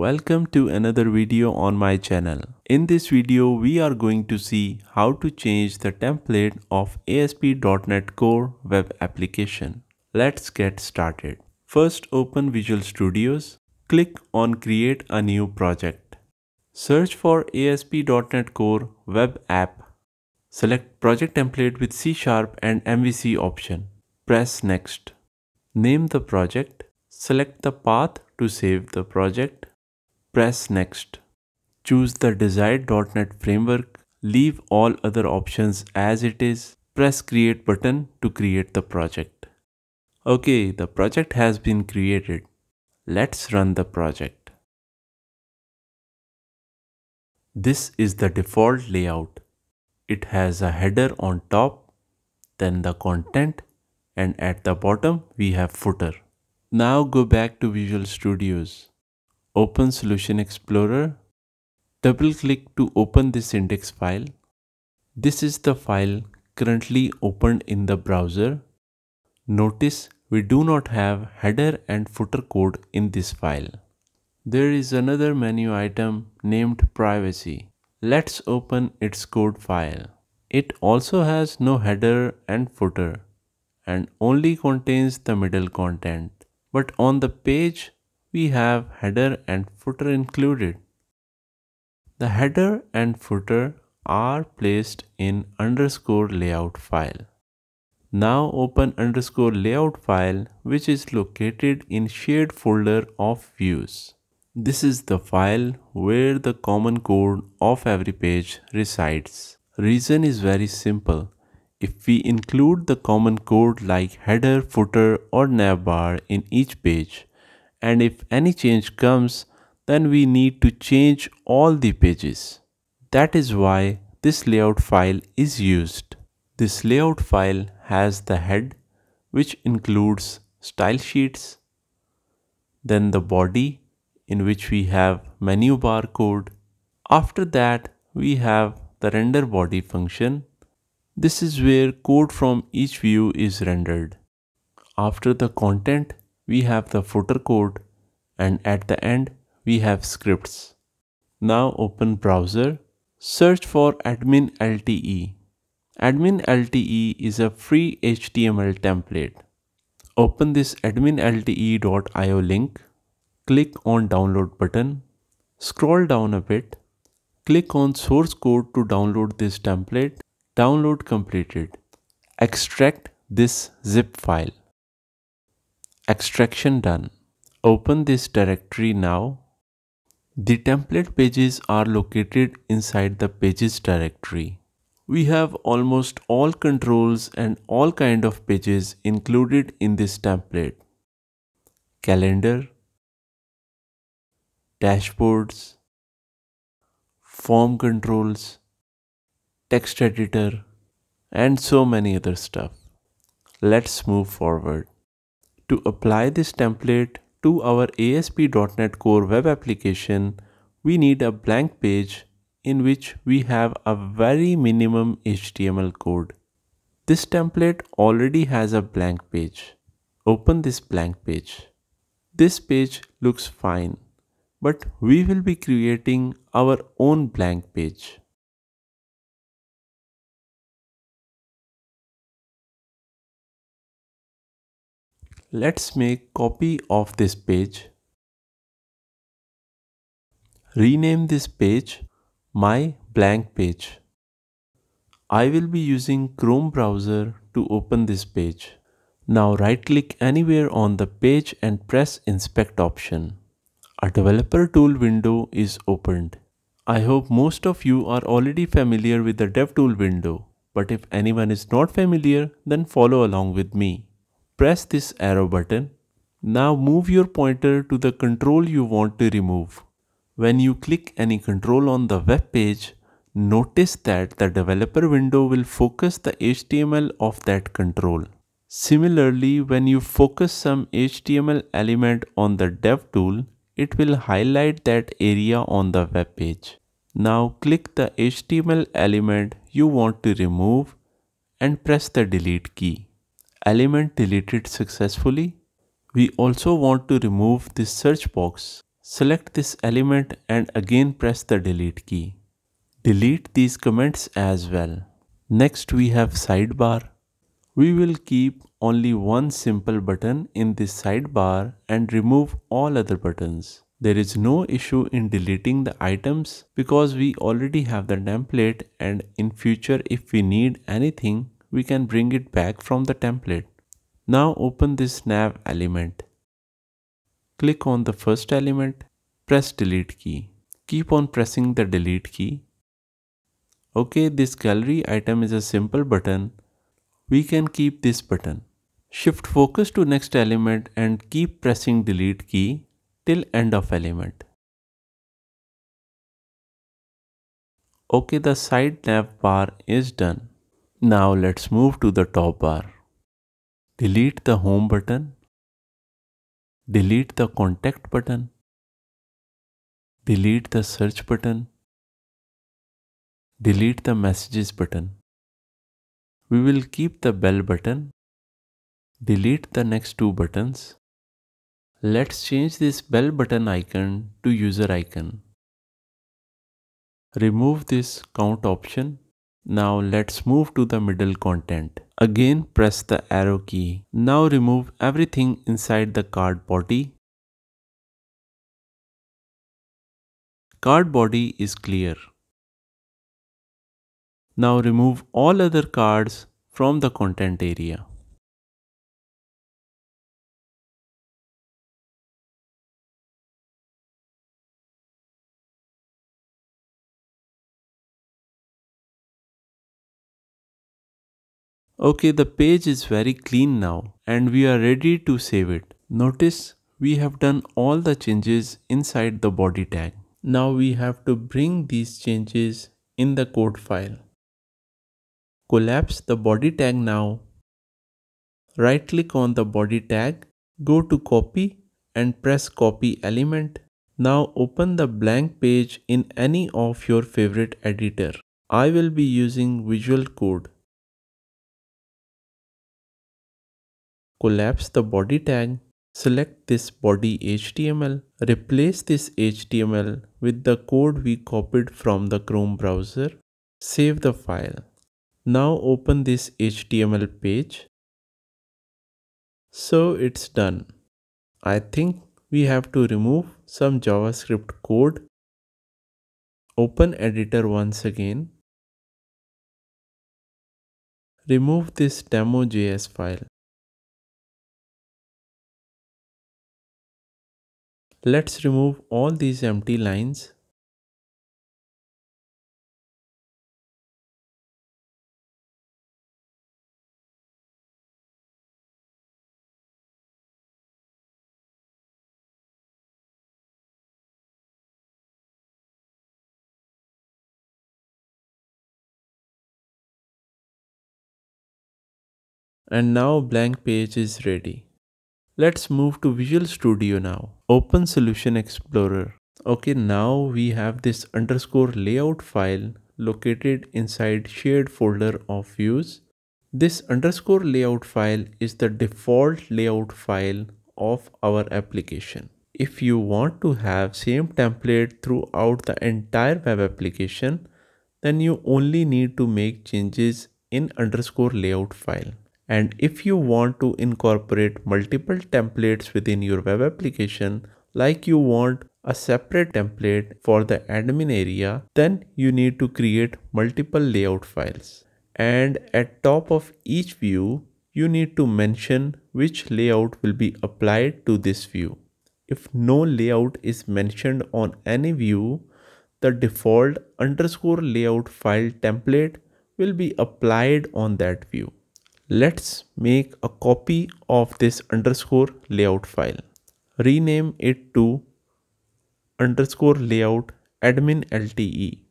Welcome to another video on my channel. In this video, we are going to see how to change the template of ASP.NET Core web application. Let's get started. First, open Visual Studio. Click on Create a New Project. Search for ASP.NET Core web app. Select Project Template with C# and MVC option. Press Next. Name the project. Select the path to save the project. Press Next. Choose the desired .NET framework. Leave all other options as it is. Press Create button to create the project. Okay, the project has been created. Let's run the project. This is the default layout. It has a header on top, then the content, and at the bottom we have footer. Now go back to Visual Studio. Open Solution Explorer. Double click to open this index file. This is the file currently opened in the browser. Notice we do not have header and footer code in this file. There is another menu item named Privacy. Let's open its code file. It also has no header and footer and only contains the middle content. But on the page, we have header and footer included. The header and footer are placed in underscore layout file. Now open underscore layout file, which is located in shared folder of views. This is the file where the common code of every page resides. Reason is very simple. If we include the common code like header, footer or navbar in each page, and if any change comes, then we need to change all the pages. That is why this layout file is used. This layout file has the head, which includes style sheets, then the body, in which we have menu bar code. After that, we have the render body function. This is where code from each view is rendered. After the content, we have the footer code, and at the end we have scripts. Now open browser, search for AdminLTE. AdminLTE is a free HTML template. Open this adminlte.io link, click on download button, scroll down a bit, click on source code to download this template. Download completed. Extract this zip file. Extraction done. Open this directory now. The template pages are located inside the pages directory. We have almost all controls and all kind of pages included in this template. Calendar, dashboards, form controls, text editor, and so many other stuff. Let's move forward. To apply this template to our ASP.NET Core web application, we need a blank page in which we have a very minimum HTML code. This template already has a blank page. Open this blank page. This page looks fine, but we will be creating our own blank page. Let's make copy of this page. Rename this page My Blank Page. I will be using Chrome browser to open this page. Now right click anywhere on the page and press Inspect option. A developer tool window is opened. I hope most of you are already familiar with the DevTool window, but if anyone is not familiar, then follow along with me. Press this arrow button. Now move your pointer to the control you want to remove. When you click any control on the web page, notice that the developer window will focus the HTML of that control. Similarly, when you focus some HTML element on the dev tool, it will highlight that area on the web page. Now click the HTML element you want to remove and press the delete key. Element deleted successfully. We also want to remove this search box. Select this element and again press the delete key. Delete these comments as well. Next we have sidebar. We will keep only one simple button in this sidebar and remove all other buttons. There is no issue in deleting the items because we already have the template, and in future if we need anything we can bring it back from the template. Now open this nav element. Click on the first element, press delete key. Keep on pressing the delete key. Okay, this gallery item is a simple button. We can keep this button. Shift focus to next element and keep pressing delete key till end of element. Okay, the side nav bar is done. Now let's move to the top bar. Delete the home button. Delete the contact button. Delete the search button. Delete the messages button. We will keep the bell button. Delete the next two buttons. Let's change this bell button icon to user icon. Remove this count option. Now let's move to the middle content. Again press the arrow key. Now remove everything inside the card body. Card body is clear. Now remove all other cards from the content area. Okay, the page is very clean now and we are ready to save it. Notice we have done all the changes inside the body tag. Now we have to bring these changes in the code file. Collapse the body tag now. Right click on the body tag, go to copy and press copy element. Now open the blank page in any of your favorite editor. I will be using Visual Code. Collapse the body tag, select this body HTML, replace this HTML with the code we copied from the Chrome browser, save the file. Now open this HTML page. So it's done. I think we have to remove some JavaScript code. Open editor once again. Remove this demo.js file. Let's remove all these empty lines. And now blank page is ready. Let's move to Visual Studio now. Open Solution Explorer. Okay, now we have this underscore layout file located inside shared folder of views. This underscore layout file is the default layout file of our application. If you want to have same template throughout the entire web application, then you only need to make changes in underscore layout file. And if you want to incorporate multiple templates within your web application, like you want a separate template for the admin area, then you need to create multiple layout files. And at top of each view, you need to mention which layout will be applied to this view. If no layout is mentioned on any view, the default underscore layout file template will be applied on that view. Let's make a copy of this underscore layout file. Rename it to underscore layout adminLTE.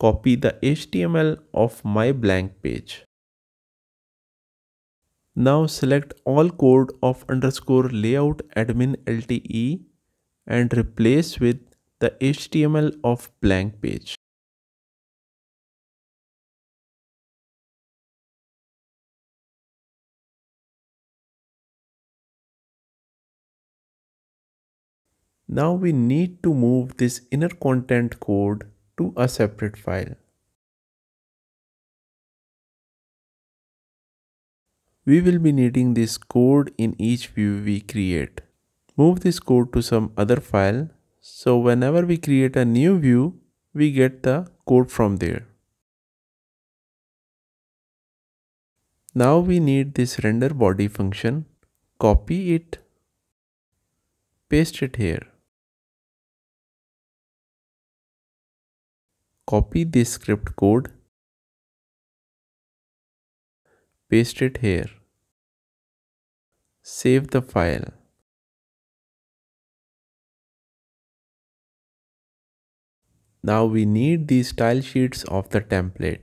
Copy the HTML of my blank page. Now select all code of underscore layout adminLTE and replace with the HTML of blank page. Now we need to move this inner content code to a separate file. We will be needing this code in each view we create. Move this code to some other file, so whenever we create a new view, we get the code from there. Now we need this render body function. Copy it, paste it here. Copy this script code, paste it here. Save the file. Now we need the style sheets of the template.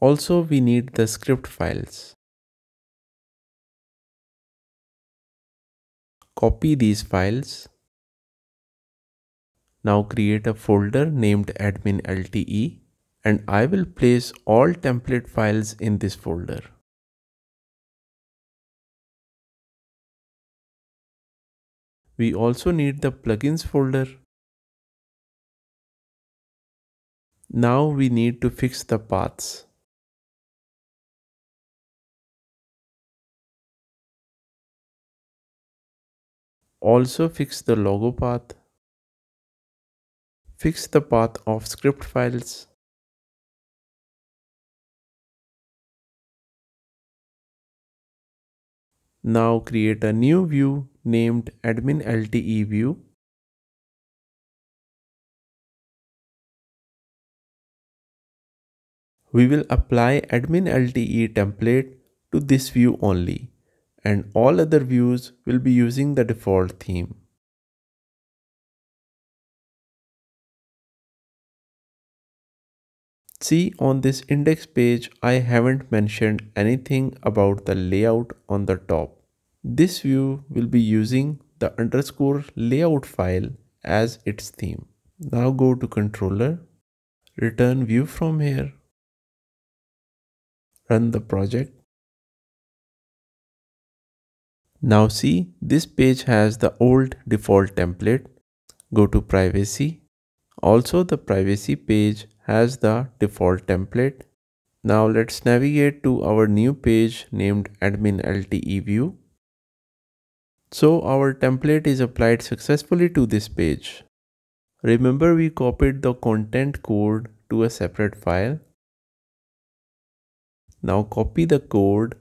Also we need the script files. Copy these files. Now create a folder named AdminLTE, and I will place all template files in this folder. We also need the plugins folder. Now we need to fix the paths. Also fix the logo path. Fix the path of script files. Now create a new view named AdminLTE view. We will apply AdminLTE template to this view only, and all other views will be using the default theme. See, on this index page, I haven't mentioned anything about the layout on the top. This view will be using the underscore layout file as its theme. Now go to controller, return view from here, run the project. Now see, this page has the old default template. Go to privacy. Also the privacy page has the default template. Now let's navigate to our new page named AdminLTE view. So our template is applied successfully to this page. Remember, we copied the content code to a separate file. Now copy the code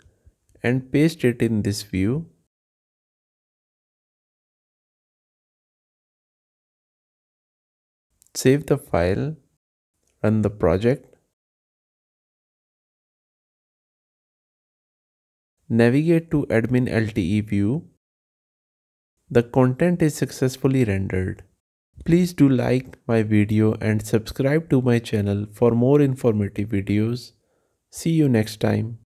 and paste it in this view. Save the file, run the project. Navigate to AdminLTE view. The content is successfully rendered. Please do like my video and subscribe to my channel for more informative videos. See you next time.